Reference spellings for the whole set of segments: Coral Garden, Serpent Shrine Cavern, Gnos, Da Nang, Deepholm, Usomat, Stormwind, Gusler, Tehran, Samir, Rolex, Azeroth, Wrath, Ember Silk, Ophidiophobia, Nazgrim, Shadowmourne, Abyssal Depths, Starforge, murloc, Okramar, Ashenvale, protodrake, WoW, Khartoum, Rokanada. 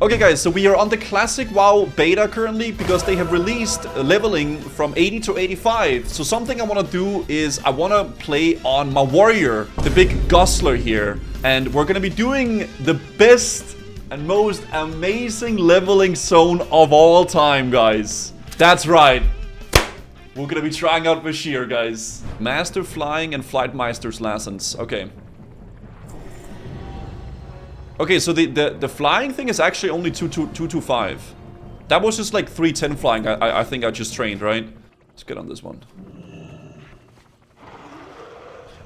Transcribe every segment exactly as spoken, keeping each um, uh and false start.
Okay guys, so we are on the classic WoW beta currently because they have released leveling from eighty to eighty-five. So something I want to do is I want to play on my warrior, the big Gusler here. And we're going to be doing the best and most amazing leveling zone of all time, guys. That's right. We're going to be trying out Vashj'ir, guys. Master Flying and Flightmeister's License. Okay. Okay, so the, the, the flying thing is actually only two twenty-five. That was just like three ten flying, I, I think I just trained, right? Let's get on this one.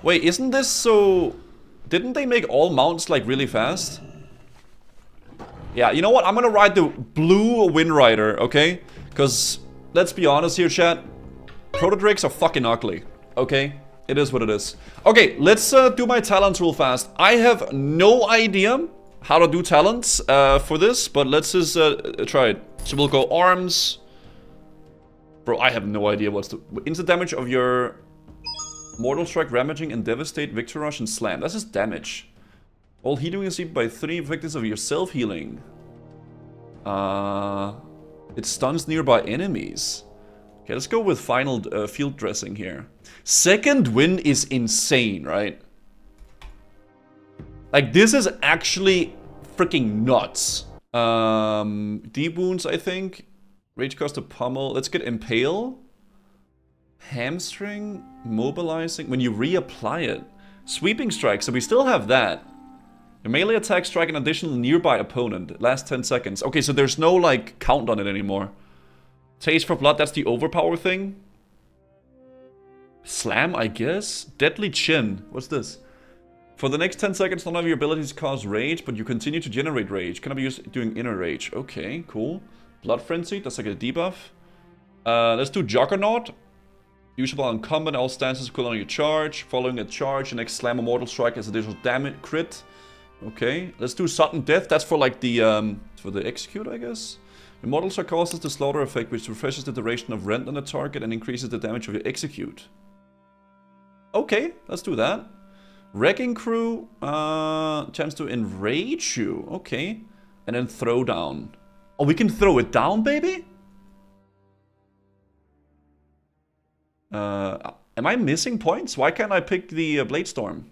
Wait, isn't this so... Didn't they make all mounts like really fast? Yeah, you know what? I'm gonna ride the blue Wind Rider, okay? Because, let's be honest here, chat. Protodrakes are fucking ugly, okay? It is what it is. Okay, let's uh, do my talents real fast. I have no idea how to do talents uh, for this, but let's just uh, try it. So we'll go arms. Bro, I have no idea what's the... Instant damage of your Mortal Strike, Ramaging, and Devastate, Victor Rush, and Slam. That's just damage. All healing is received by three victims of your self-healing. Uh, it stuns nearby enemies. Okay, let's go with final uh, field dressing here. Second win is insane, right? Like, this is actually freaking nuts. Um, deep wounds, I think. Rage cost a pummel. Let's get impale. Hamstring. Mobilizing. When you reapply it. Sweeping strike. So we still have that. The melee attack strike an additional nearby opponent. Last ten seconds. Okay, so there's no, like, count on it anymore. Taste for Blood, that's the overpower thing. Slam, I guess? Deadly Chin. What's this? For the next ten seconds, none of your abilities cause rage, but you continue to generate rage. Cannot be used doing inner rage. Okay, cool. Blood Frenzy, that's like a debuff. Uh, let's do Juggernaut. Usable on combat, all stances cool on your charge. Following a charge, your next slam or mortal strike as additional damage crit. Okay, let's do Sudden Death. That's for like the, um, for the execute, I guess. Immortals are causes the slaughter effect, which refreshes the duration of rend on the target and increases the damage of your execute. Okay, let's do that. Wrecking Crew, uh, chance to enrage you. Okay, and then throw down. Oh, we can throw it down, baby? Uh, am I missing points? Why can't I pick the uh, Blade Storm?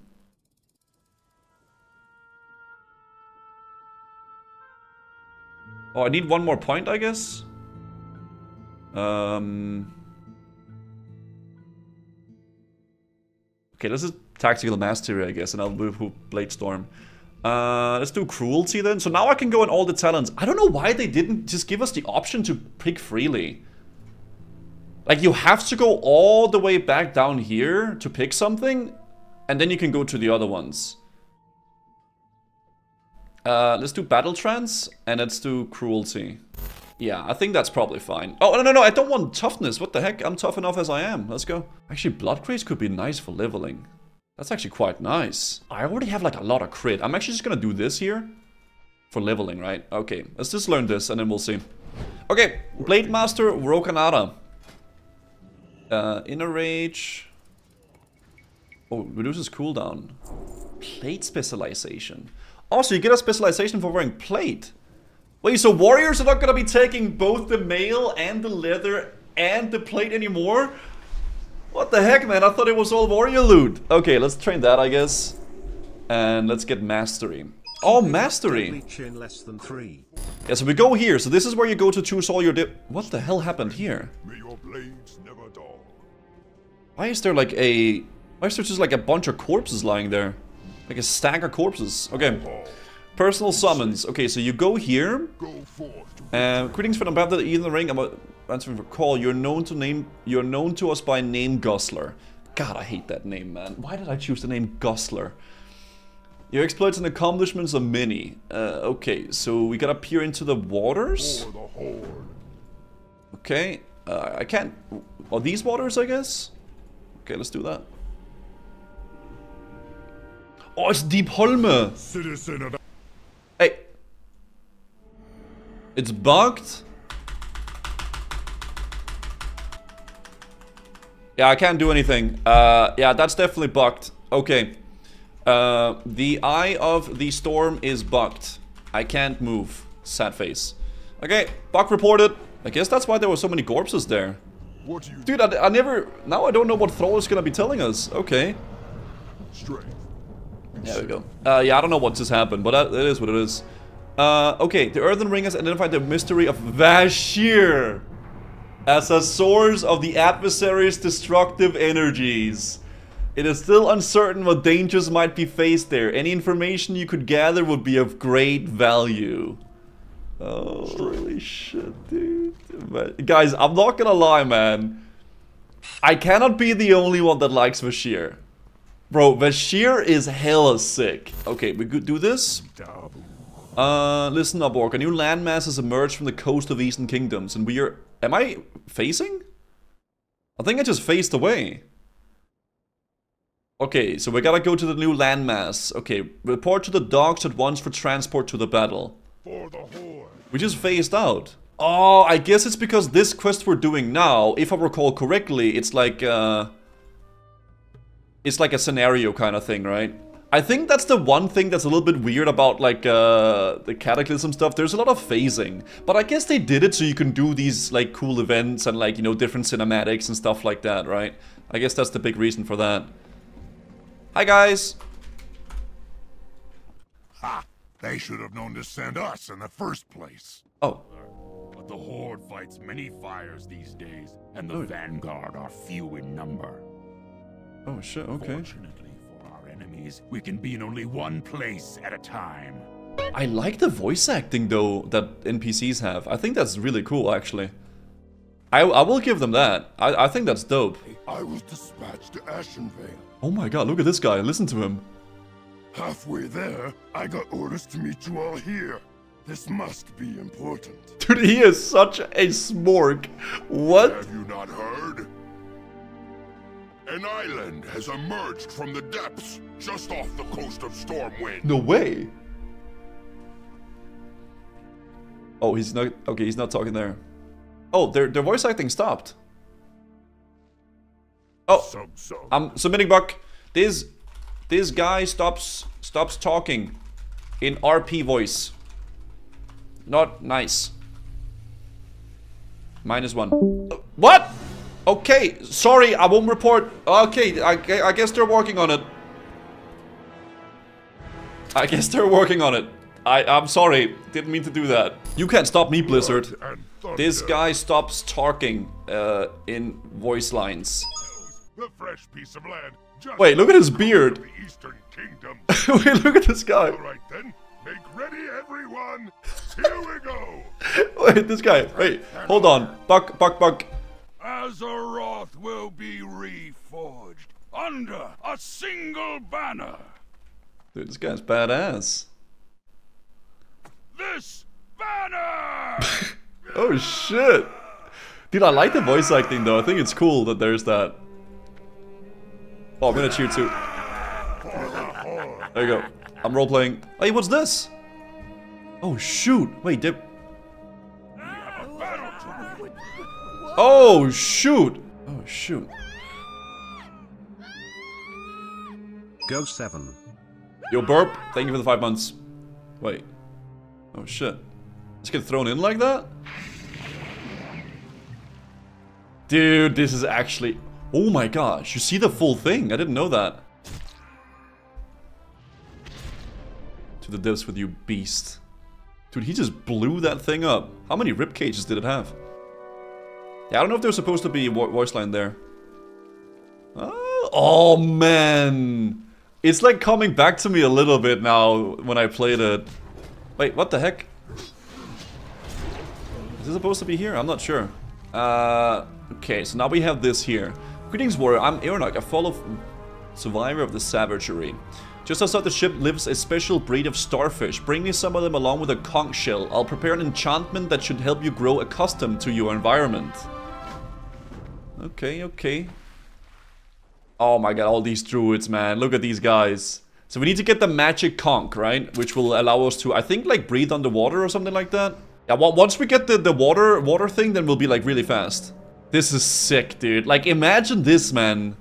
Oh, I need one more point, I guess? Um... Okay, this is Tactical Mastery, I guess, and I'll move Blade Storm. Uh, let's do Cruelty then. So now I can go in all the talents. I don't know why they didn't just give us the option to pick freely. Like, you have to go all the way back down here to pick something, and then you can go to the other ones. Uh, let's do Battle Trance, and let's do Cruelty. Yeah, I think that's probably fine. Oh, no, no, no, I don't want Toughness. What the heck? I'm tough enough as I am. Let's go. Actually, Blood Craze could be nice for leveling. That's actually quite nice. I already have, like, a lot of crit. I'm actually just gonna do this here for leveling, right? Okay, let's just learn this, and then we'll see. Okay, Blade Master Rokanada. Uh, Inner Rage. Oh, reduces cooldown. Plate Specialization. Oh, so you get a specialization for wearing plate. Wait, so warriors are not gonna be taking both the mail and the leather and the plate anymore? What the heck, man? I thought it was all warrior loot. Okay, let's train that, I guess. And let's get mastery. Oh, mastery! Yeah, so we go here. So this is where you go to choose all your dip. What the hell happened here? Why is there like a... Why is there just like a bunch of corpses lying there? Like a stack of corpses. Okay. Personal summons. Okay, so you go here. Uh, greetings from above the Earthen Ring. I'm answering for call. You're known to name. You're known to us by name Gusler. God, I hate that name, man. Why did I choose the name Gusler? Your exploits and accomplishments are many. Uh, okay, so we gotta peer into the waters. Okay. Uh, I can't. Are these waters? I guess. Okay, let's do that. Oh, it's Deepholm! Citizen of... Hey! It's bugged? Yeah, I can't do anything. Uh, yeah, that's definitely bugged. Okay. Uh, the Eye of the Storm is bugged. I can't move. Sad face. Okay, bug reported. I guess that's why there were so many Gorpses there. What do you Dude, I, I never... Now I don't know what Thrall is gonna be telling us. Okay. Strength. There we go. Uh, yeah, I don't know what just happened, but that, that is what it is. Uh, okay, the Earthen Ring has identified the mystery of Vashj'ir as a source of the adversary's destructive energies. It is still uncertain what dangers might be faced there. Any information you could gather would be of great value. Oh, holy shit, dude. But guys, I'm not gonna lie, man. I cannot be the only one that likes Vashj'ir. Bro, Vashj'ir is hella sick. Okay, we could do this. Uh, listen up, Orc. A new landmass has emerged from the coast of Eastern Kingdoms, and we are... Am I facing? I think I just faced away. Okay, so we gotta go to the new landmass. Okay, report to the docks at once for transport to the battle. For the horde. We just phased out. Oh, I guess it's because this quest we're doing now, if I recall correctly, it's like uh it's like a scenario kind of thing, right? I think that's the one thing that's a little bit weird about like uh the Cataclysm stuff. There's a lot of phasing, but I guess they did it so you can do these like cool events and like, you know, different cinematics and stuff like that, right? I guess that's the big reason for that. Hi guys. Ha! They should have known to send us in the first place. Oh. But the Horde fights many fires these days, and the oh. Vanguard are few in number. Oh shit, okay. Fortunately for our enemies, we can be in only one place at a time. I like the voice acting though that N P Cs have. I think that's really cool actually. I, I will give them that. I, I think that's dope. I was dispatched to Ashenvale. Oh my god, look at this guy. Listen to him. Halfway there, I got orders to meet you all here. This must be important. Dude, he is such a smorg. What? Have you not heard? An island has emerged from the depths just off the coast of Stormwind. No way. Oh, he's not... Okay, he's not talking there. Oh, their, their voice acting stopped. Oh, sub, sub. I'm submitting Buck. This this guy stops stops talking in R P voice. Not nice. Minus one. What? Okay, sorry, I won't report. Okay, I, I guess they're working on it. I guess they're working on it. I, I'm sorry, didn't mean to do that. You can't stop me, Blizzard. This guy stops talking uh, in voice lines. The fresh piece of land just Wait, look at his beard. Wait, look at this guy. All right, then. Make ready, everyone. Here we go. Wait, this guy. Wait, hold on. Buck, buck, buck. Azeroth will be reforged under a single banner. Dude, this guy's badass. This banner. Oh shit. Dude, I like the voice acting though. I think it's cool that there's that. Oh, I'm gonna cheer too. There you go. I'm roleplaying. Hey, what's this? Oh shoot! Wait, dip. Oh shoot! Oh shoot! Go seven. Yo, burp. Thank you for the five months. Wait. Oh shit! Just get thrown in like that? Dude, this is actually. Oh my gosh, you see the full thing? I didn't know that. To the depths with you, beast. Dude, he just blew that thing up. How many rib cages did it have? Yeah, I don't know if there's supposed to be a voice line there. Oh, oh man. It's like coming back to me a little bit now when I played it. Wait, what the heck? Is this supposed to be here? I'm not sure. Uh, okay, so now we have this here. Greetings, warrior. I'm Aronach, a fellow survivor of the savagery. Just outside the ship lives a special breed of starfish. Bring me some of them along with a conch shell. I'll prepare an enchantment that should help you grow accustomed to your environment. Okay, okay. Oh my god, all these druids, man. Look at these guys. So we need to get the magic conch, right? Which will allow us to, I think, like, breathe underwater or something like that. Yeah, once we get the, the water water thing, then we'll be, like, really fast. This is sick, dude. Like, imagine this, man.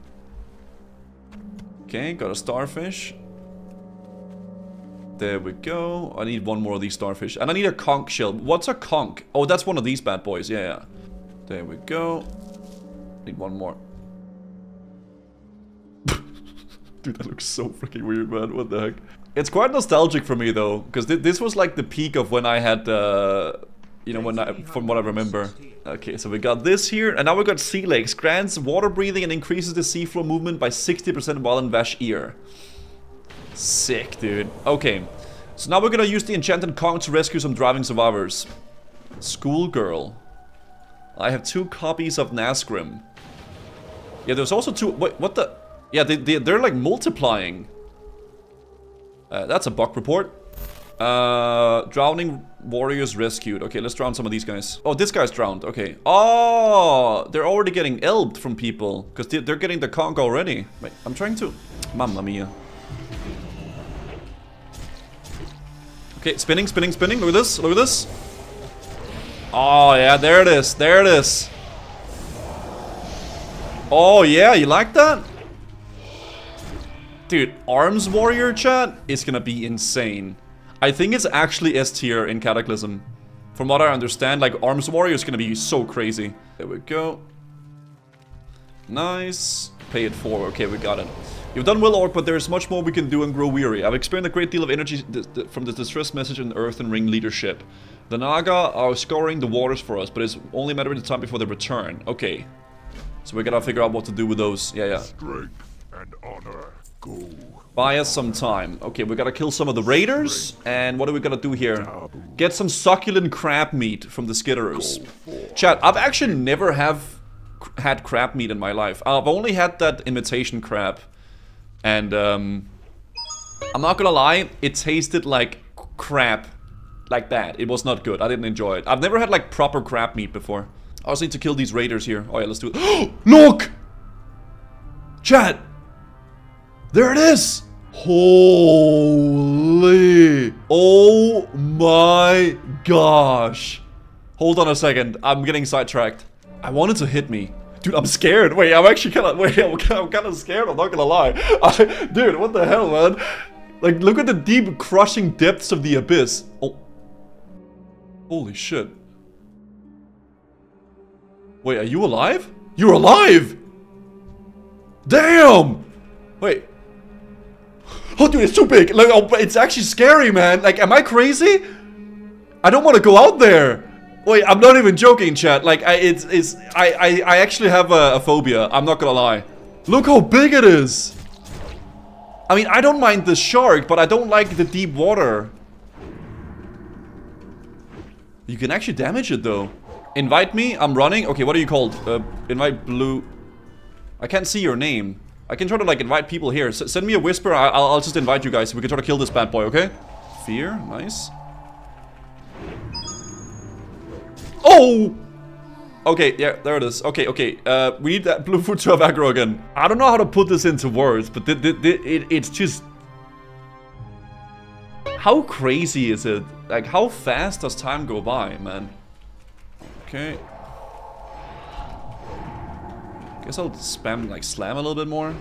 Okay, got a starfish. There we go. I need one more of these starfish. And I need a conch shell. What's a conch? Oh, that's one of these bad boys. Yeah, yeah. There we go. Need one more. Dude, that looks so freaking weird, man. What the heck? It's quite nostalgic for me, though. Because th this was like the peak of when I had... Uh, you know, when I, from what I remember. Okay, so we got this here. And now we got sea legs. Grants water breathing and increases the sea floor movement by sixty percent while in Vashj'ir. Sick, dude. Okay, so now we're gonna use the enchanted conch to rescue some driving survivors. Schoolgirl. I have two copies of Nazgrim. Yeah, there's also two... Wait, what the... Yeah, they, they, they're like multiplying. Uh, that's a bug report. Uh, drowning warriors rescued. Okay, let's drown some of these guys. Oh, this guy's drowned. Okay. Oh, they're already getting elbed from people. Because they, they're getting the conch already. Wait, I'm trying to... Mamma mia. Okay, spinning, spinning, spinning. Look at this, look at this. Oh, yeah, there it is, there it is. Oh, yeah, you like that? Dude, Arms Warrior chat is gonna be insane. I think it's actually S tier in Cataclysm. From what I understand, like, Arms Warrior is gonna be so crazy. There we go. Nice. Pay it forward. Okay, we got it. You've done well, Orc, but there is much more we can do and grow weary. I've experienced a great deal of energy from the distress message and Earthen Ring leadership. The Naga are scouring the waters for us, but it's only a matter of time before they return. Okay. So we gotta figure out what to do with those. Yeah, yeah. Strength and honor go. Buy us some time. Okay, we gotta kill some of the raiders. And what are we gonna do here? Get some succulent crab meat from the skitterers. Chat, I've actually never have had crab meat in my life. I've only had that imitation crab. And, um, I'm not gonna lie, it tasted like crap, like that. It was not good. I didn't enjoy it. I've never had, like, proper crab meat before. I also need to kill these raiders here. Oh, yeah, let's do it. Look! Chat! There it is! Holy... Oh my gosh. Hold on a second. I'm getting sidetracked. I wanted to hit me. Dude, I'm scared. Wait, I'm actually kind of wait. I'm kind of scared. I'm not gonna lie. I, dude, what the hell, man? Like, look at the deep, crushing depths of the abyss. Oh, holy shit! Wait, are you alive? You're alive! Damn! Wait. Oh, dude, it's too big. Like, oh, it's actually scary, man. Like, am I crazy? I don't want to go out there. Wait, I'm not even joking, chat. Like, I, it's, it's, I, I, I actually have a, a phobia. I'm not gonna lie. Look how big it is. I mean, I don't mind the shark, but I don't like the deep water. You can actually damage it, though. Invite me. I'm running. Okay, what are you called? Uh, invite Blue. I can't see your name. I can try to, like, invite people here. S send me a whisper. I I'll, I'll just invite you guys. We can try to kill this bad boy, okay? Fear. Nice. Oh! Okay, yeah, there it is. Okay, okay. Uh, we need that blue food to have aggro again. I don't know how to put this into words, but th th th it, it's just... How crazy is it? Like, how fast does time go by, man? Okay. Guess I'll spam, like, slam a little bit more.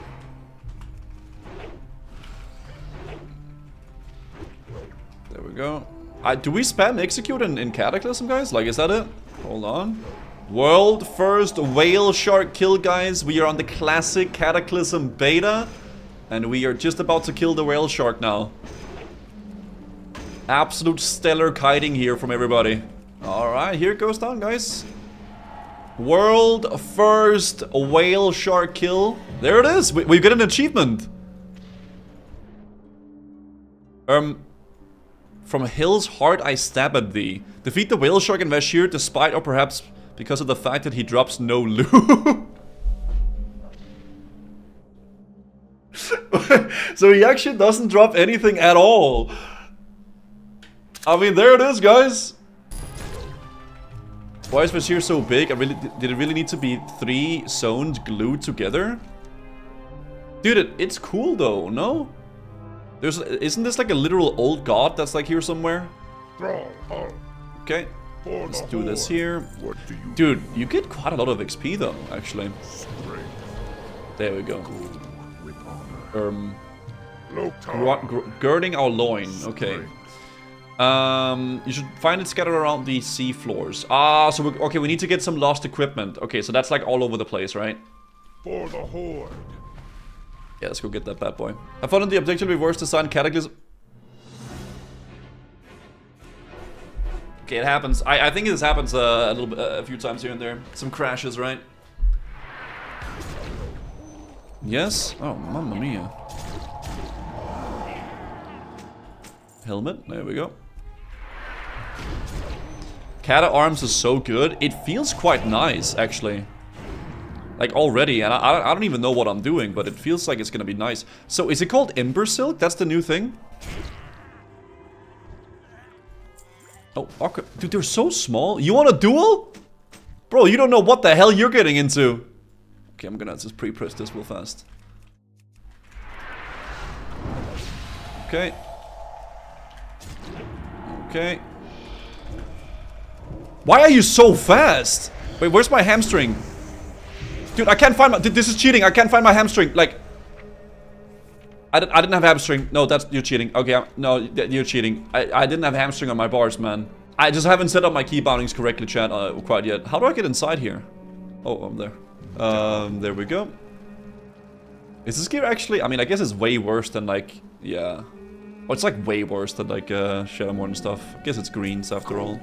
There we go. I, do we spam execute in, in Cataclysm, guys? Like, is that it? Hold on. World first whale shark kill, guys. We are on the classic Cataclysm beta. And we are just about to kill the whale shark now. Absolute stellar kiting here from everybody. Alright, here it goes down, guys. World first whale shark kill. There it is. We, we get an achievement. Um... From hill's heart I stab at thee. Defeat the whale shark in Vashj'ir despite or perhaps because of the fact that he drops no loot. So he actually doesn't drop anything at all. I mean, there it is, guys. Why is Vashj'ir so big? I really did it really need to be three zones glued together? Dude, it, it's cool though, no? There's, isn't this like a literal old god that's like here somewhere? Okay, let's do this here. Dude, you get quite a lot of X P though, actually. There we go. Um, Girding our loin. Okay. Um, you should find it scattered around the sea floors. Ah, so we're, okay, we need to get some lost equipment. Okay, so that's like all over the place, right? For the horde. Yeah, let's go get that bad boy. I found in the objective reverse design Cataclysm. Okay, it happens. I, I think this happens uh, a little bit, uh, a few times here and there. Some crashes, right? Yes. Oh, mamma mia. Helmet. There we go. Cata arms is so good. It feels quite nice, actually. Like already, and I, I don't even know what I'm doing, but it feels like it's gonna be nice. So, is it called Ember Silk? That's the new thing? Oh, okay. Dude, they're so small. You want a duel? Bro, you don't know what the hell you're getting into. Okay, I'm gonna just pre-press this real fast. Okay. Okay. Why are you so fast? Wait, where's my hamstring? Dude, I can't find my... This is cheating. I can't find my hamstring. Like... I didn't, I didn't have hamstring. No, that's... You're cheating. Okay, I'm, no, you're cheating. I, I didn't have hamstring on my bars, man. I just haven't set up my key boundings correctly, chat, uh, quite yet. How do I get inside here? Oh, I'm there. Um, there we go. Is this gear actually... I mean, I guess it's way worse than, like... Yeah. Oh, it's, like, way worse than, like, uh, Shadowmourne and stuff. I guess it's greens, after all.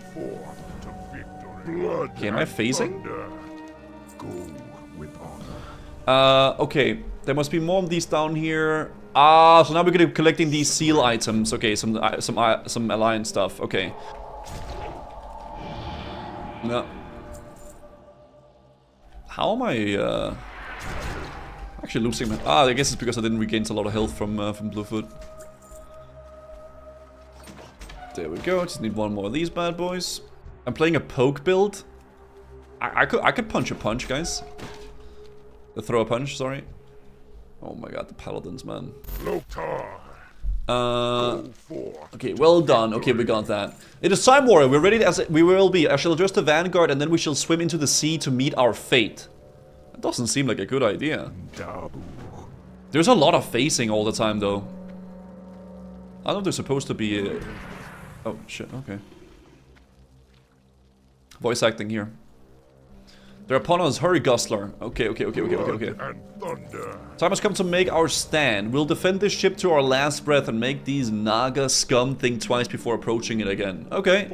Okay, am I phasing? Uh, okay, there must be more of these down here. Ah, so now we're gonna be collecting these seal items. Okay, some uh, some uh, some alliance stuff. Okay. No. How am I? Uh... Actually, losing my. Ah, I guess it's because I didn't regain a lot of health from uh, from Bluefoot. There we go. Just need one more of these bad boys. I'm playing a poke build. I, I could I could punch a punch, guys. The throw a punch, sorry. Oh my god, the paladins, man. Uh, okay, well done. Okay, we got that. It is time, warrior. We're ready as we will be. I shall address the vanguard, and then we shall swim into the sea to meet our fate. That doesn't seem like a good idea. There's a lot of facing all the time, though. I don't know if they're supposed to be... Uh... Oh, shit, okay. Voice acting here. They're upon us. Hurry, Gusler. Okay, okay, okay, okay, okay, okay. Time has come to make our stand. We'll defend this ship to our last breath and make these Naga scum think twice before approaching it again. Okay.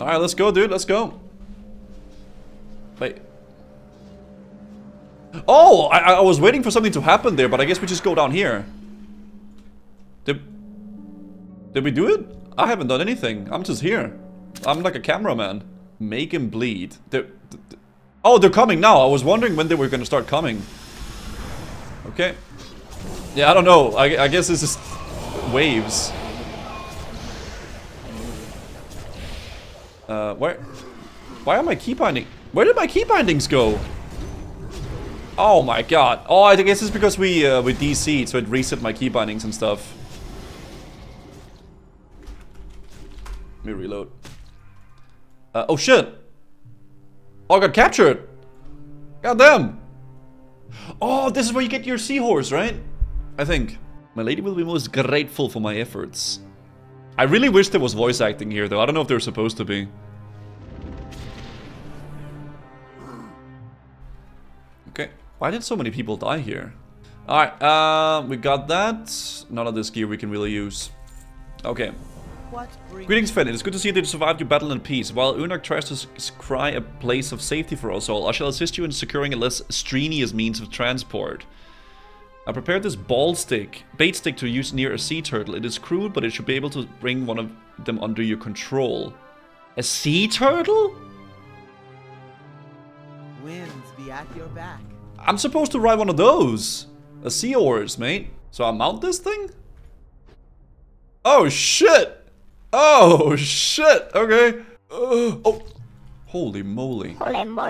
Alright, let's go, dude. Let's go. Wait. Oh! I, I was waiting for something to happen there, but I guess we just go down here. Did, did we do it? I haven't done anything. I'm just here. I'm like a cameraman. Make him bleed. They're, they're, oh, they're coming now. I was wondering when they were going to start coming. Okay. Yeah, I don't know. I, I guess this is waves. Uh, where? Why are my key bindings? Where did my key bindings go? Oh my god. Oh, I guess it's because we uh, we D C'd, so it reset my key bindings and stuff. Let me reload. Uh, oh shit! Oh, I got captured! Goddamn! Oh, this is where you get your seahorse, right? I think. My lady will be most grateful for my efforts. I really wish there was voice acting here, though. I don't know if there's supposed to be. Okay. Why did so many people die here? Alright, uh, we got that. None of this gear we can really use. Okay. Greetings, friend. It is good to see that you survived your battle in peace. While Unak tries to cry a place of safety for us all, I shall assist you in securing a less strenuous means of transport. I prepared this ball stick, bait stick to use near a sea turtle. It is crude, but it should be able to bring one of them under your control. A sea turtle? Winds be at your back. I'm supposed to ride one of those. A sea horse, mate. So I mount this thing? Oh, shit! Oh shit! Okay. Uh, oh, holy moly! Um,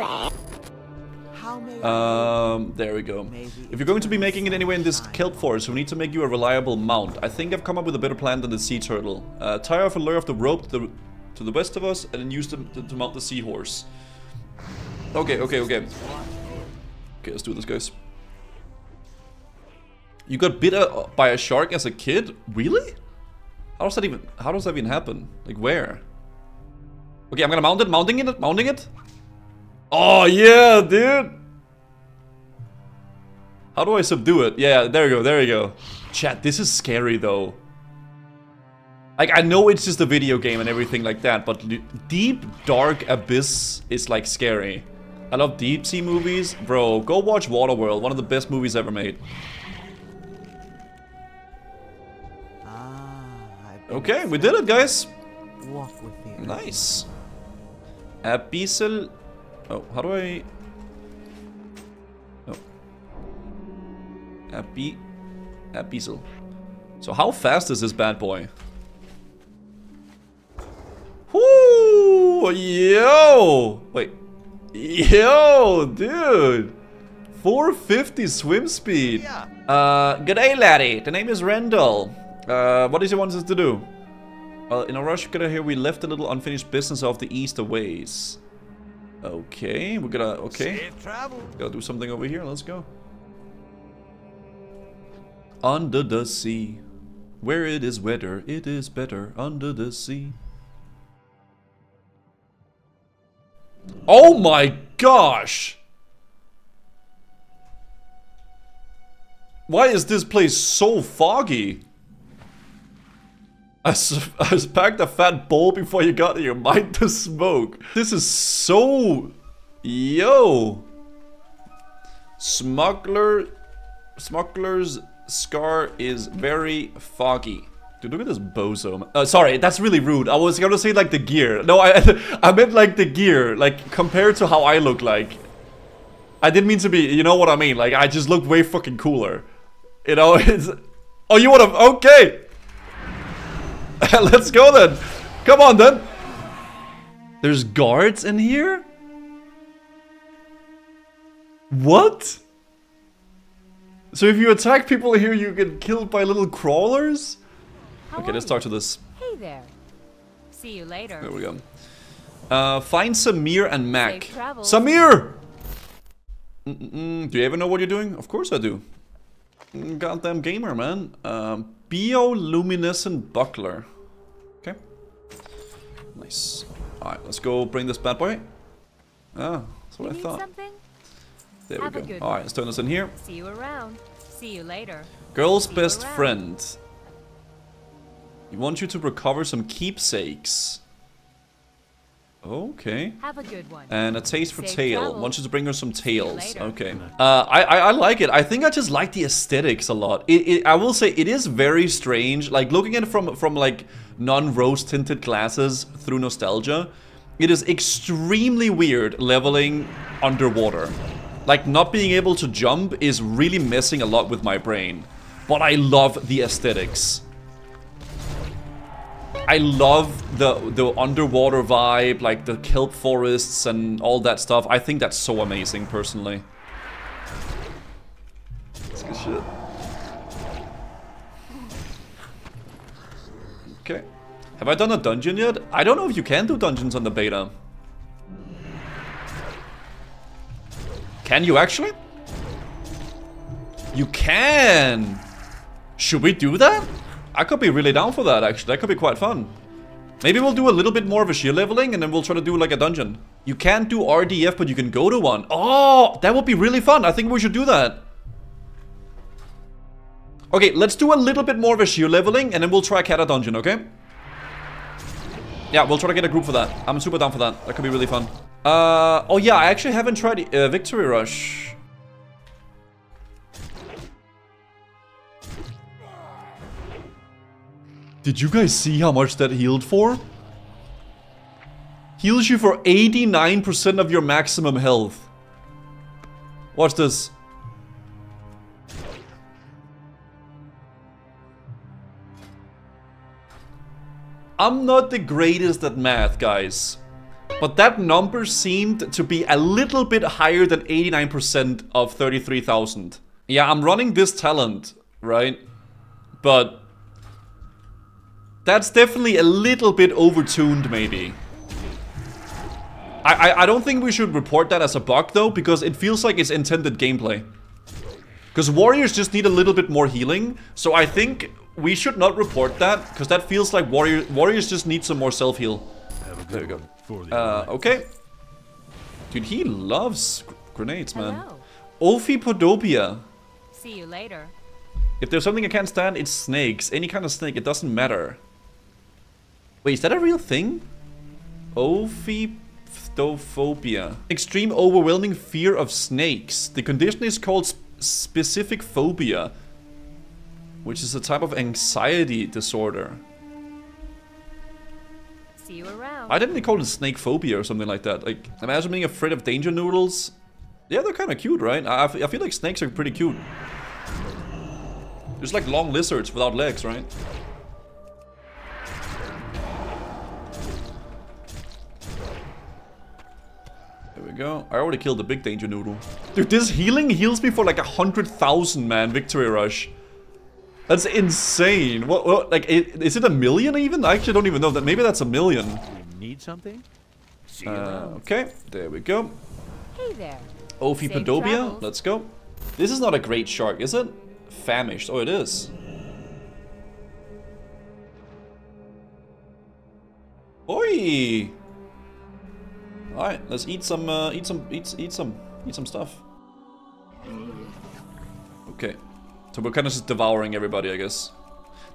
there we go. If you're going to be making it anyway in this kelp forest, we need to make you a reliable mount. I think I've come up with a better plan than the sea turtle. Uh, tie off a lure of the rope to the, to the west of us, and then use them to, to mount the seahorse. Okay, okay, okay. Okay, let's do this, guys. You got bit by a shark as a kid? Really? How does that even, how does that even happen? Like where? Okay, I'm gonna mount it, mounting it, mounting it. Oh yeah, dude. How do I subdue it? Yeah, there you go, there you go. Chat, this is scary though. Like, I know it's just a video game and everything like that, but deep, dark abyss is like scary. I love deep sea movies. Bro, go watch Waterworld, one of the best movies ever made. Okay, we did it, guys. Walk with you. Nice. Abyssal... Oh, how do I... Oh. Abby... Abyssal. So how fast is this bad boy? Whoo! Yo! Wait. Yo, dude! four fifty swim speed. Yeah. Uh, g'day, laddie. The name is Rendell. Uh, what does he want us to do? Well, in a rush, gonna here we left a little unfinished business of the Easter ways. Okay, we're gonna, okay. Safe travel. Gotta do something over here, let's go. Under the sea. Where it is wetter, it is better under the sea. Oh my gosh! Why is this place so foggy? I, I packed a fat bowl before you got here. Mind the smoke. This is so... Yo! Smuggler... Smuggler's Scar is very foggy. Dude, look at this bozo. Uh, sorry, that's really rude. I was gonna say like the gear. No, I I meant like the gear. Like, compared to how I look like. I didn't mean to be... You know what I mean? Like, I just look way fucking cooler. You know, it's... Oh, you wanna... Okay! Let's go then. Come on then. There's guards in here? What? So if you attack people here, you get killed by little crawlers? How okay, let's talk to this. Hey there. See you later. There we go. Uh, find Samir and Mac. Samir! Mm-mm, do you ever know what you're doing? Of course I do. Goddamn gamer, man. Um... Bioluminescent buckler. Okay. Nice. Alright, let's go bring this bad boy. Ah, that's what you I thought. Something? There Have we go. Alright, let's turn this in here. See you around. See you later. Girl's See best friend. He wants you to recover some keepsakes. Okay. Have a good one. And a taste for Safe tail. Travel. Wants you to bring her some tails. Okay. Uh, I, I I like it. I think I just like the aesthetics a lot. It, it I will say it is very strange. Like looking at it from from like non-rose tinted glasses through nostalgia, it is extremely weird leveling underwater. Like not being able to jump is really messing a lot with my brain. But I love the aesthetics. I love the the underwater vibe, like the kelp forests and all that stuff. I think that's so amazing, personally. That's good shit. Okay. Have I done a dungeon yet? I don't know if you can do dungeons on the beta. Can you actually? You can! Should we do that? I could be really down for that, actually. That could be quite fun. Maybe we'll do a little bit more of a sheer leveling, and then we'll try to do, like, a dungeon. You can't do R D F, but you can go to one. Oh, that would be really fun. I think we should do that. Okay, let's do a little bit more of a sheer leveling, and then we'll try Cata Dungeon, okay? Yeah, we'll try to get a group for that. I'm super down for that. That could be really fun. Uh, oh, yeah, I actually haven't tried uh, Victory Rush. Did you guys see how much that healed for? Heals you for eighty-nine percent of your maximum health. Watch this. I'm not the greatest at math, guys. But that number seemed to be a little bit higher than eighty-nine percent of thirty-three thousand. Yeah, I'm running this talent, right? But... that's definitely a little bit overtuned, maybe. I, I I don't think we should report that as a bug, though, because it feels like it's intended gameplay. Because warriors just need a little bit more healing. So I think we should not report that, because that feels like warrior warriors just need some more self-heal. There we go. Uh, okay. Dude, he loves grenades, man. Ophipodopia. See you later. If there's something I can't stand, it's snakes. Any kind of snake, it doesn't matter. Wait, is that a real thing? Ophidiophobia. Extreme overwhelming fear of snakes. The condition is called sp specific phobia, which is a type of anxiety disorder. See you around. Why didn't they call it snake phobia or something like that? Like, imagine being afraid of danger noodles. Yeah, they're kind of cute, right? I, I feel like snakes are pretty cute. Just like long lizards without legs, right? There we go. I already killed the big danger noodle. Dude, this healing heals me for like a hundred thousand, man. Victory rush. That's insane. What? what like, it, is it a million even? I actually don't even know that. Maybe that's a million. You need something? Uh, okay. There we go. Hey there. Ophipodobia. Let's go. This is not a great shark, is it? Famished. Oh, it is. Oi! All right, let's eat some, uh, eat some, eat, eat some, eat some stuff. Okay, so we're kind of just devouring everybody, I guess.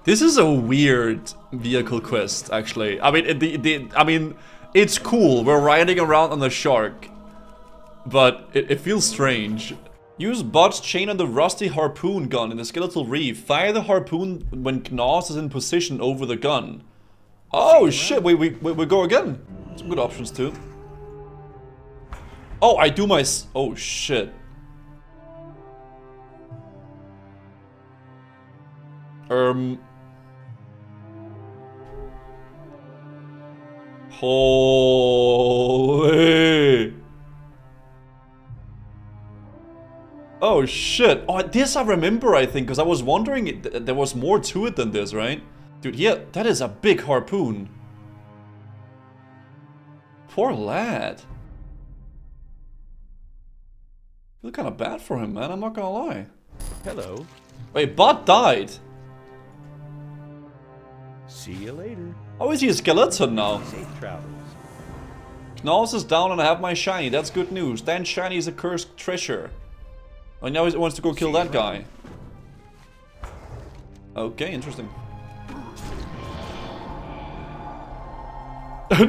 This is a weird vehicle quest, actually. I mean, the, the, I mean, it's cool. We're riding around on the shark, but it, it feels strange. Use Bot's chain on the rusty harpoon gun in the skeletal reef. Fire the harpoon when Gnos is in position over the gun. Oh shit! We we we, we go again. Some good options too. Oh, I do my s- oh shit. Um. Holy. Oh shit. Oh, this I remember, I think, because I was wondering if th there was more to it than this, right? Dude, yeah, that is a big harpoon. Poor lad. Feel kind of bad for him, man. I'm not gonna lie. Hello. Wait, Bot died. See you later. Oh, is he a skeleton now? Safe travels. Gnos is down, and I have my shiny. That's good news. That shiny is a cursed treasure. Oh, now he wants to go kill that guy. Okay, interesting.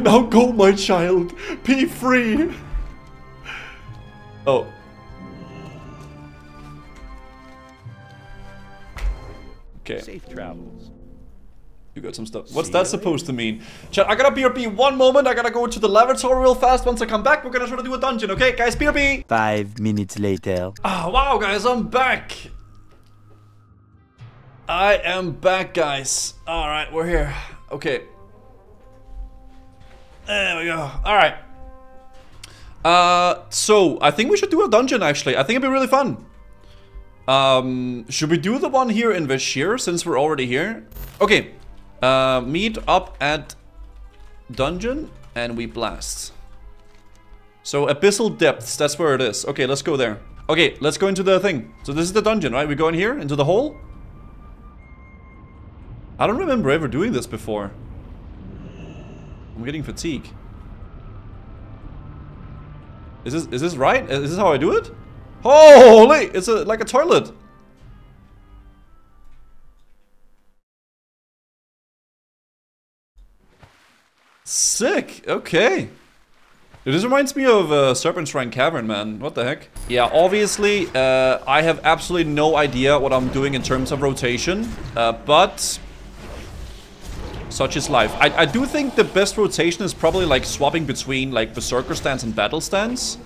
Now go, my child. Be free. Oh. Okay. Safe travels. You got some stuff. What's that supposed to mean? Chat, I gotta P R P one moment. I gotta go to the laboratory real fast. Once I come back, we're gonna try to do a dungeon, okay? Guys, P R P! Five minutes later. Oh, wow, guys, I'm back. I am back, guys. Alright, we're here. Okay. There we go. Alright. Uh, so, I think we should do a dungeon, actually. I think it'd be really fun. Um, should we do the one here in Vashj'ir, since we're already here? Okay, uh, meet up at dungeon, and we blast. So, Abyssal Depths, that's where it is. Okay, let's go there. Okay, let's go into the thing. So this is the dungeon, right? We go in here, into the hole? I don't remember ever doing this before. I'm getting fatigue. Is this, is this right? Is this how I do it? Holy! It's a, like a toilet! Sick! Okay! This reminds me of uh, Serpent Shrine Cavern, man. What the heck? Yeah, obviously, uh, I have absolutely no idea what I'm doing in terms of rotation. Uh, but... such is life. I, I do think the best rotation is probably like swapping between like Berserker stance and Battle stance.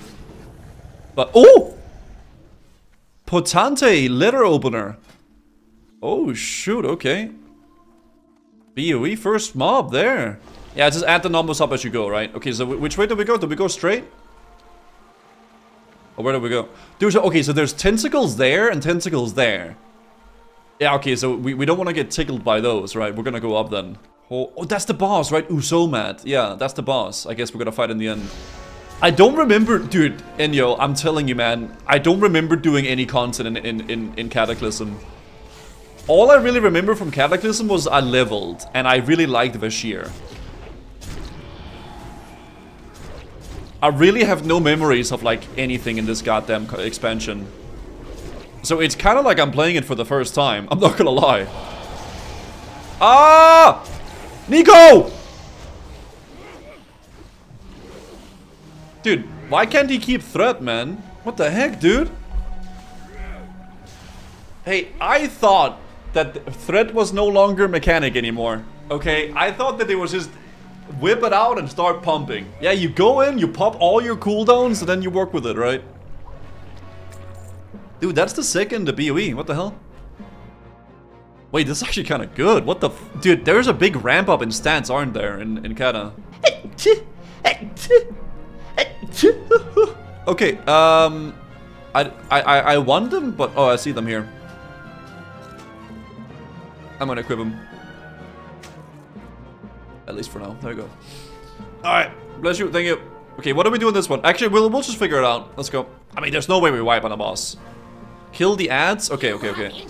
But... oh! Potente letter opener. Oh shoot, okay. B O E first mob there. Yeah, just add the numbers up as you go, right? Okay, so which way do we go? Do we go straight? Or where do we go? Dude, so, okay, so there's tentacles there and tentacles there. Yeah, okay, so we, we don't want to get tickled by those, right? We're gonna go up then. Oh, oh that's the boss, right? Usomat. Yeah, that's the boss. I guess we're gonna fight in the end. I don't remember, dude, Enyo, I'm telling you, man, I don't remember doing any content in, in, in, in Cataclysm. All I really remember from Cataclysm was I leveled, and I really liked Vashj'ir. I really have no memories of, like, anything in this goddamn expansion. So it's kind of like I'm playing it for the first time, I'm not gonna lie. Ah! Nico! Dude, why can't he keep threat, man? What the heck, dude? Hey, I thought that threat was no longer mechanic anymore. Okay, I thought that it was just whip it out and start pumping. Yeah, you go in, you pop all your cooldowns, and then you work with it, right? Dude, that's the second the B O E. What the hell? Wait, this is actually kind of good. What the f- Dude, there's a big ramp up in stats, aren't there, in, in Kata? Okay, um... I, I, I want them, but... Oh, I see them here. I'm gonna equip them. At least for now. There we go. Alright. Bless you. Thank you. Okay, what do we do in this one? Actually, we'll, we'll just figure it out. Let's go. I mean, there's no way we wipe on a boss. Kill the ads? Okay, okay, okay.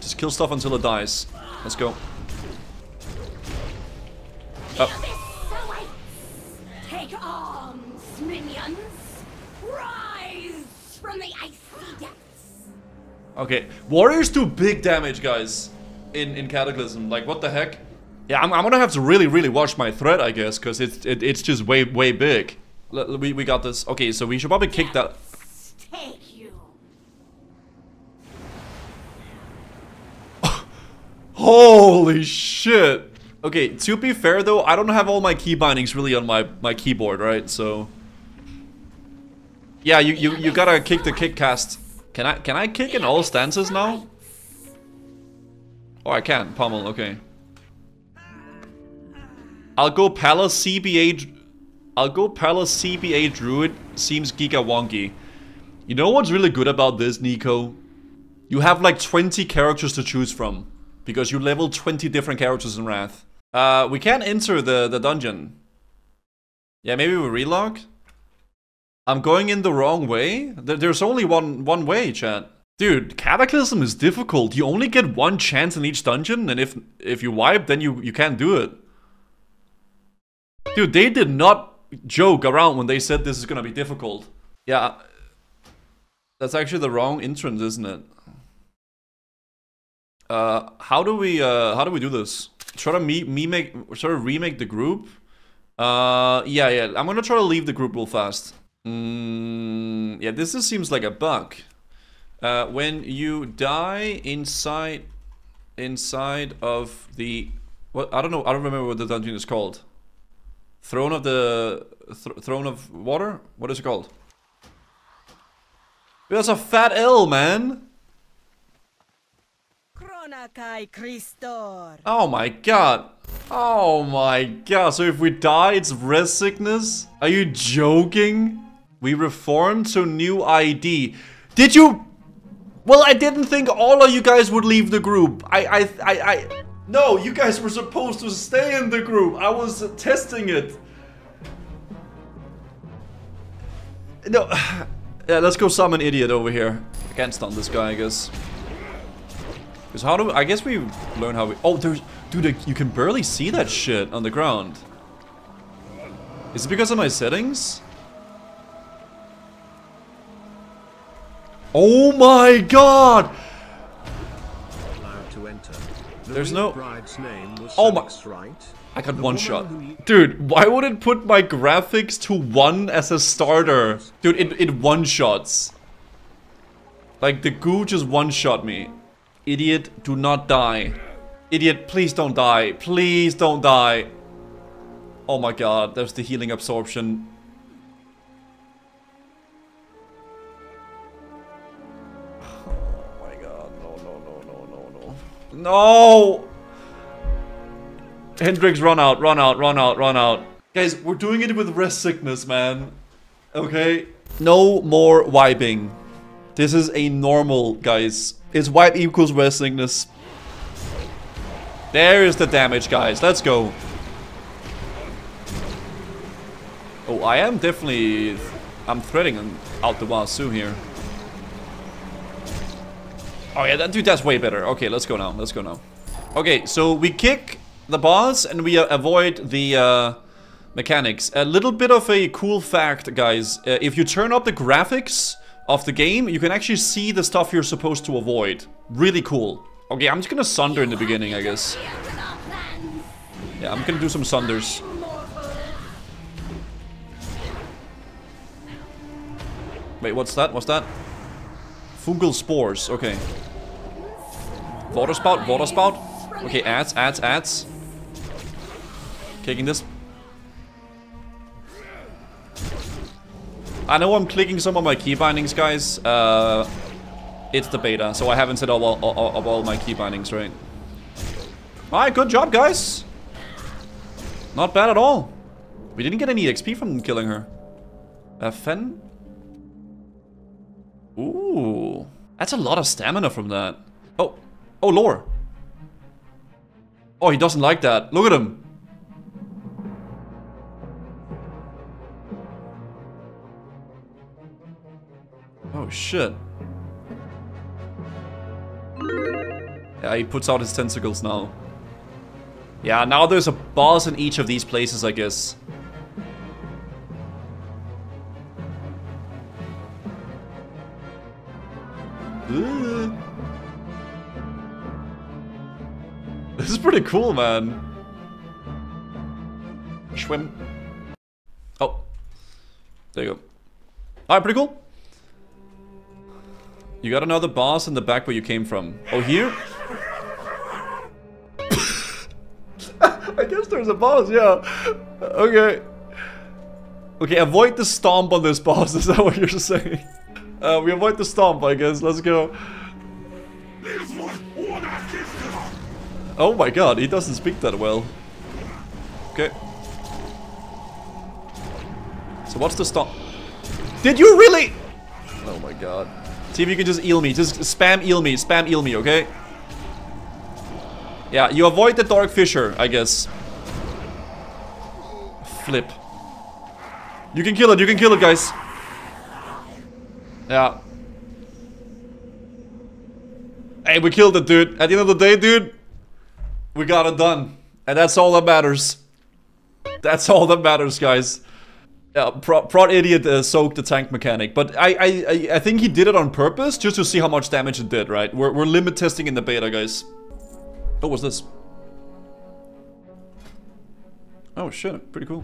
Just kill stuff until it dies. Let's go. Oh. Take arms, minions! Rise from the icy depths! Okay, warriors do big damage, guys, in, in Cataclysm. Like, what the heck? Yeah, I'm, I'm gonna have to really, really watch my threat, I guess, because it's it, it's just way, way big. L we, we got this. Okay, so we should probably kick that... Take you. Holy shit! Okay, to be fair though, I don't have all my key bindings really on my, my keyboard, right? So... Yeah, you, you, you gotta kick the kick cast. Can I, can I kick in all stances now? Oh, I can. Pummel, okay. I'll go Palace C B A... I'll go Palace C B A Druid. Seems giga wonky. You know what's really good about this, Nico? You have like twenty characters to choose from. Because you level twenty different characters in Wrath. Uh, we can't enter the, the dungeon. Yeah, maybe we relog? I'm going in the wrong way? There, there's only one, one way, chat. Dude, Cataclysm is difficult. You only get one chance in each dungeon, and if if you wipe, then you, you can't do it. Dude, they did not joke around when they said this is gonna be difficult. Yeah. That's actually the wrong entrance, isn't it? Uh, how do we, uh, how do we do this? Try to me, me make, sort of remake the group? Uh, yeah, yeah, I'm gonna try to leave the group real fast. Mm, yeah, this just seems like a bug. Uh, when you die inside, inside of the, what, I don't know, I don't remember what the dungeon is called. Throne of the, th Throne of Water? What is it called? That's a fat L, man! Oh my god. Oh my god. So if we die, it's res sickness? Are you joking? We reformed to new I D. Did you? Well, I didn't think all of you guys would leave the group. I, I, I, I... No, you guys were supposed to stay in the group. I was testing it. No. Yeah, let's go summon idiot over here. I can't stun this guy, I guess. Cause how do we, I guess we learn how we... Oh, there's... Dude, you can barely see that shit on the ground. Is it because of my settings? Oh my god! To enter. The there's no... Name was oh my... Right? I got the one shot. Who... Dude, why would it put my graphics to one as a starter? Dude, it, it one-shots. Like, the goo just one-shot me. Idiot, do not die. Idiot, please don't die. Please don't die. Oh my god, there's the healing absorption. Oh my god, no, no, no, no, no, no. No! Hendrix, run out, run out, run out, run out. Guys, we're doing it with rest sickness, man. Okay? No more wiping. This is a normal, guys. It's wipe equals rest sickness. There is the damage, guys. Let's go. Oh, I am definitely... I'm threading out the wazoo here. Oh yeah, that dude, that's way better. Okay, let's go now. Let's go now. Okay, so we kick the boss and we uh, avoid the... Uh, mechanics. A little bit of a cool fact, guys. Uh, if you turn up the graphics of the game, you can actually see the stuff you're supposed to avoid. Really cool. Okay, I'm just gonna sunder in the beginning, I guess. Yeah, I'm gonna do some sunders. Wait, what's that? What's that? Fungal spores, okay. Water spout, water spout. Okay, ads, ads, ads. Kicking this. I know I'm clicking some of my key bindings, guys. Uh, it's the beta, so I haven't set up all, all, all, all my key bindings, right? Alright, good job, guys. Not bad at all. We didn't get any X P from killing her. Uh, Fen? Ooh. That's a lot of stamina from that. Oh. Oh, lore. Oh, he doesn't like that. Look at him. Oh shit. Yeah, he puts out his tentacles now. Yeah, now there's a boss in each of these places, I guess. Ooh. This is pretty cool, man. Swim. Oh. There you go. Alright, pretty cool. You got another boss in the back where you came from. Oh, here? I guess there's a boss, yeah. Okay. Okay, avoid the stomp on this boss. Is that what you're saying? Uh, we avoid the stomp, I guess. Let's go. Oh my god, he doesn't speak that well. Okay. So what's the stomp? Did you really? Oh my god. See if you can just eel me. Just spam eel me. Spam eel me, okay? Yeah, you avoid the Dark Fissure, I guess. Flip. You can kill it. You can kill it, guys. Yeah. Hey, we killed it, dude. At the end of the day, dude, we got it done. And that's all that matters. That's all that matters, guys. Yeah, Prod, prod Idiot uh, soaked the tank mechanic, but I, I I think he did it on purpose just to see how much damage it did, right? We're, we're limit testing in the beta, guys. Oh, what's this? Oh shit, pretty cool.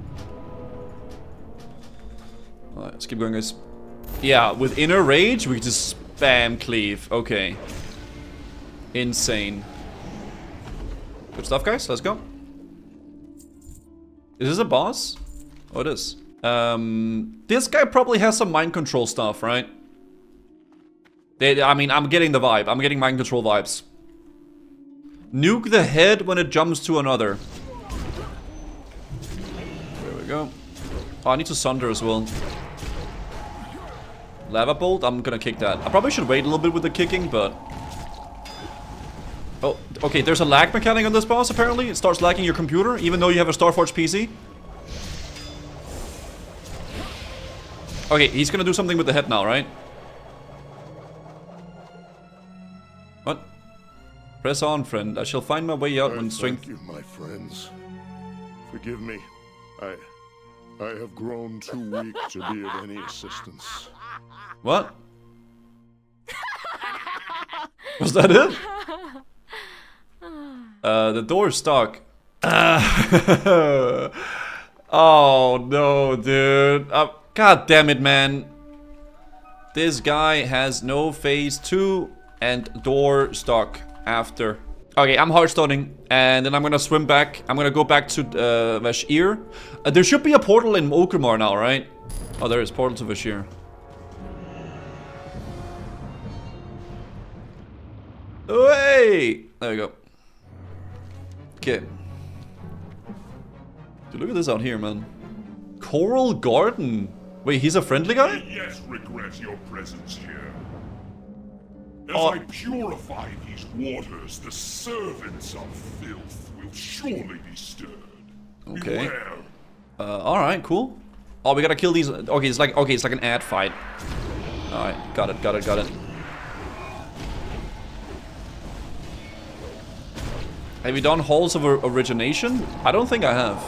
Alright, let's keep going, guys. Yeah, with Inner Rage, we just spam cleave. Okay. Insane. Good stuff, guys. Let's go. Is this a boss? Oh, it is. Um, this guy probably has some mind control stuff, right? They, I mean, I'm getting the vibe. I'm getting mind control vibes. Nuke the head when it jumps to another. There we go. Oh, I need to sunder as well. Lava bolt? I'm gonna kick that. I probably should wait a little bit with the kicking, but... Oh, okay, there's a lag mechanic on this boss, apparently. It starts lagging your computer, even though you have a Starforge P C. Okay, he's gonna do something with the head now, right? What? Press on, friend. I shall find my way out I when strength. Thank you, my friends. Forgive me. I, I have grown too weak to be of any assistance. What? Was that it? Uh, the door is stuck. Uh, oh no, dude. I'm God damn it, man. This guy has no phase two and door stuck after. Okay, I'm hardstoning and then I'm gonna swim back. I'm gonna go back to uh, Vashj'ir. Uh, there should be a portal in Okramar now, right? Oh, there is portal to Vashj'ir. Hey! There we go. Okay. Dude, look at this out here, man. Coral Garden. Wait, he's a friendly guy? Yes, regret your presence here. As I purify these waters, the servants of filth will surely be stirred. Okay. Beware. Uh, alright, cool. Oh, we gotta kill these. Okay, it's like okay, it's like an ad fight. Alright, got it, got it, got it. Have you done Halls of Origination? I don't think I have.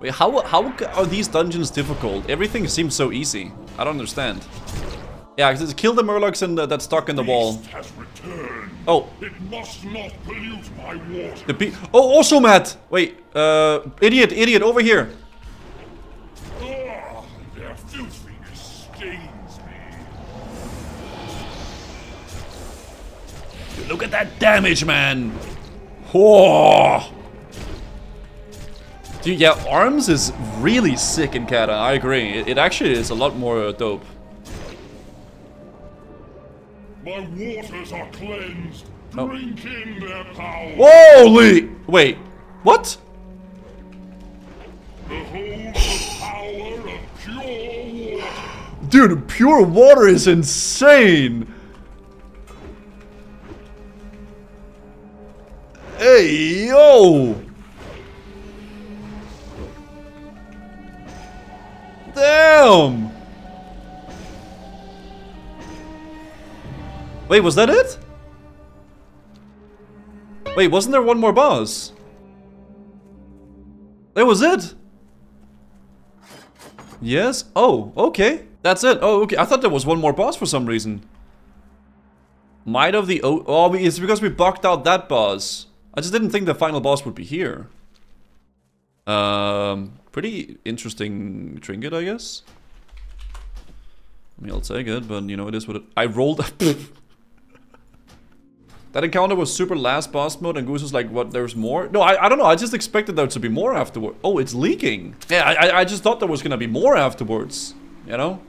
Wait, how, how are these dungeons difficult? Everything seems so easy. I don't understand. Yeah, just kill the murlocs and uh, that's stuck in the wall. Oh. It must not pollute my water. The pe oh, also Matt! Wait, uh, idiot, idiot, over here. Ah, their filthiness stings me. Look at that damage, man. Oh. Dude, yeah, arms is really sick in Cata, I agree. It, it actually is a lot more uh, dope. My waters are cleansed. Drink oh. in their power. Holy! Wait, what? Behold the power of pure water. Dude, pure water is insane. Hey, yo. Damn. Wait, was that it? Wait, wasn't there one more boss? That was it? Yes? Oh, okay. That's it. Oh, okay. I thought there was one more boss for some reason. Might of the... O oh, it's because we blocked out that boss. I just didn't think the final boss would be here. Um, pretty interesting trinket, I guess. I mean, I'll take it, but you know, it is what it... I rolled... That encounter was super last boss mode, and Goose was like, what, there's more? No, I, I don't know, I just expected there to be more afterward. Oh, it's leaking. Yeah, I, I just thought there was gonna be more afterwards, you know?